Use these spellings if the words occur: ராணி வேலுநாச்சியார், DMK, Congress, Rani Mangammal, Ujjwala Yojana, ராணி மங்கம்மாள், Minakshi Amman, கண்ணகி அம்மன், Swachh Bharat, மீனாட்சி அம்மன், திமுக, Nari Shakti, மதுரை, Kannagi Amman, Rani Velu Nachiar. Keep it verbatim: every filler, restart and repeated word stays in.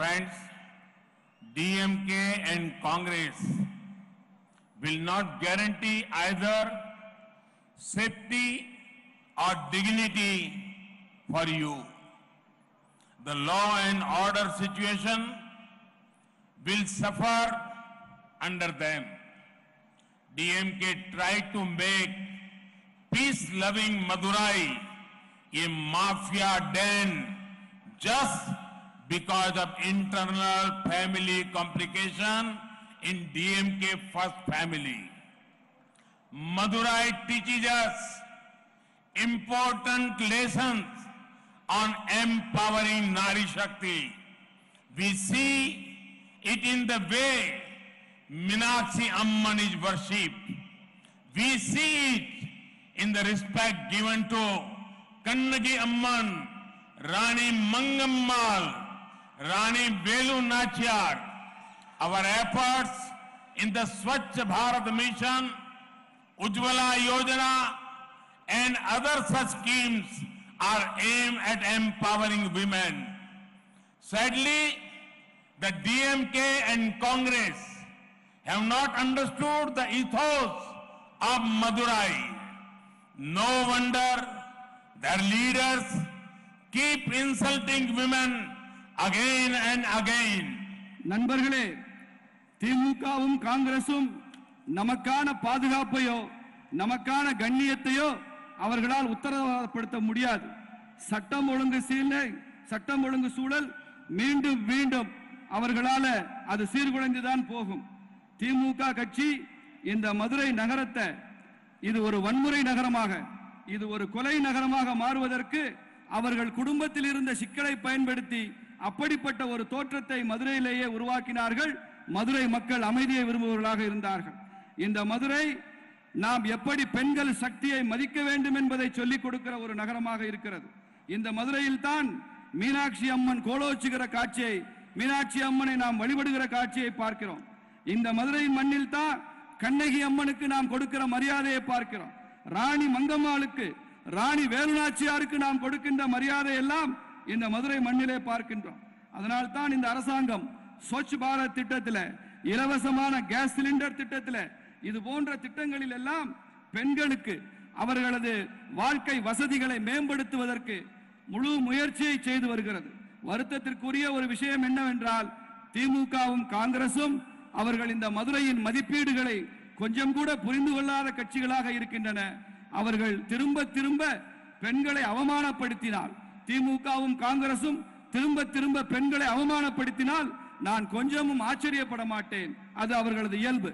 Friends, D M K and Congress will not guarantee either safety or dignity for you. The law and order situation will suffer under them. D M K tried to make peace-loving Madurai a mafia den just because of internal family complication in D M K first family. Madurai teaches us important lessons on empowering Nari Shakti. We see it in the way Minakshi Amman is worshipped. We see it in the respect given to Kannagi Amman, Rani Mangammal, Rani Velu Nachiar. Our efforts in the Swachh Bharat mission, Ujjwala Yojana and other such schemes are aimed at empowering women. Sadly, the D M K and Congress have not understood the ethos of Madurai. No wonder their leaders keep insulting women again and again. நண்பர்களே, திமுகவும் காங்கிரசும் நமக்கான பாதுகாப்பையோ நமக்கான கண்ணியத்தையோ அவர்களால் உத்தரவாதப்படுத்த முடியாது. சட்டம் ஒழுங்கு சீலை சட்டம் ஒழுங்கு சூழல் மீண்டும் மீண்டும் அவர்களால அது சீர்குலைந்துதான் போகும். திமுக கட்சி இந்த மதுரை நகரத்தை இது ஒரு வன்முறை நகரமாக, இது ஒரு கொலை நகரமாக மாறுவதற்கு அவர்கள் குடும்பத்தில் இருந்த சிக்கலை பயன்படுத்தி அப்படிப்பட்ட ஒரு தோற்றத்தை மதுரையிலேயே உருவாக்கினார்கள். மதுரை மக்கள் அமைதியை விரும்புவர்களாக இருந்தார்கள். இந்த மதுரை நாம் எப்படி பெண்கள் சக்தியை மதிக்க வேண்டும் என்பதை சொல்லிக் கொடுக்கிற ஒரு நகரமாக இருக்கிறது. இந்த மதுரையில் தான் மீனாட்சி அம்மன் கோலோச்சுகிற காட்சியை, மீனாட்சி அம்மனை நாம் வழிபடுகிற காட்சியை பார்க்கிறோம். இந்த மதுரையின் மண்ணில் தான் கண்ணகி அம்மனுக்கு நாம் கொடுக்கிற மரியாதையை பார்க்கிறோம். ராணி மங்கம்மாளுக்கு, ராணி வேலுநாச்சியாருக்கு நாம் கொடுக்கின்ற மரியாதை எல்லாம் இந்த மதுரை மண்ணிலே பார்க்கின்றோம். அதனால் தான் இந்த அரசாங்கம் ஸ்வச் பாரத் திட்டத்தில், இலவசமான கேஸ் சிலிண்டர் திட்டத்தில், இது போன்ற திட்டங்களில் எல்லாம் பெண்களுக்கு அவர்களது வாழ்க்கை வசதிகளை மேம்படுத்துவதற்கு முழு முயற்சியை செய்து வருகிறது. வருத்தத்திற்குரிய ஒரு விஷயம் என்னவென்றால், திமுகவும் காங்கிரசும் அவர்கள் இந்த மதுரையின் மதிப்பீடுகளை கொஞ்சம் கூட புரிந்து கொள்ளாத கட்சிகளாக இருக்கின்றன. அவர்கள் திரும்ப திரும்ப பெண்களை அவமானப்படுத்தினார். திமுகவும் காங்கிரசும் திரும்ப திரும்ப பெண்களை அவமானப்படுத்தினால் நான் கொஞ்சமும் ஆச்சரியப்பட மாட்டேன். அது அவர்களது இயல்பு.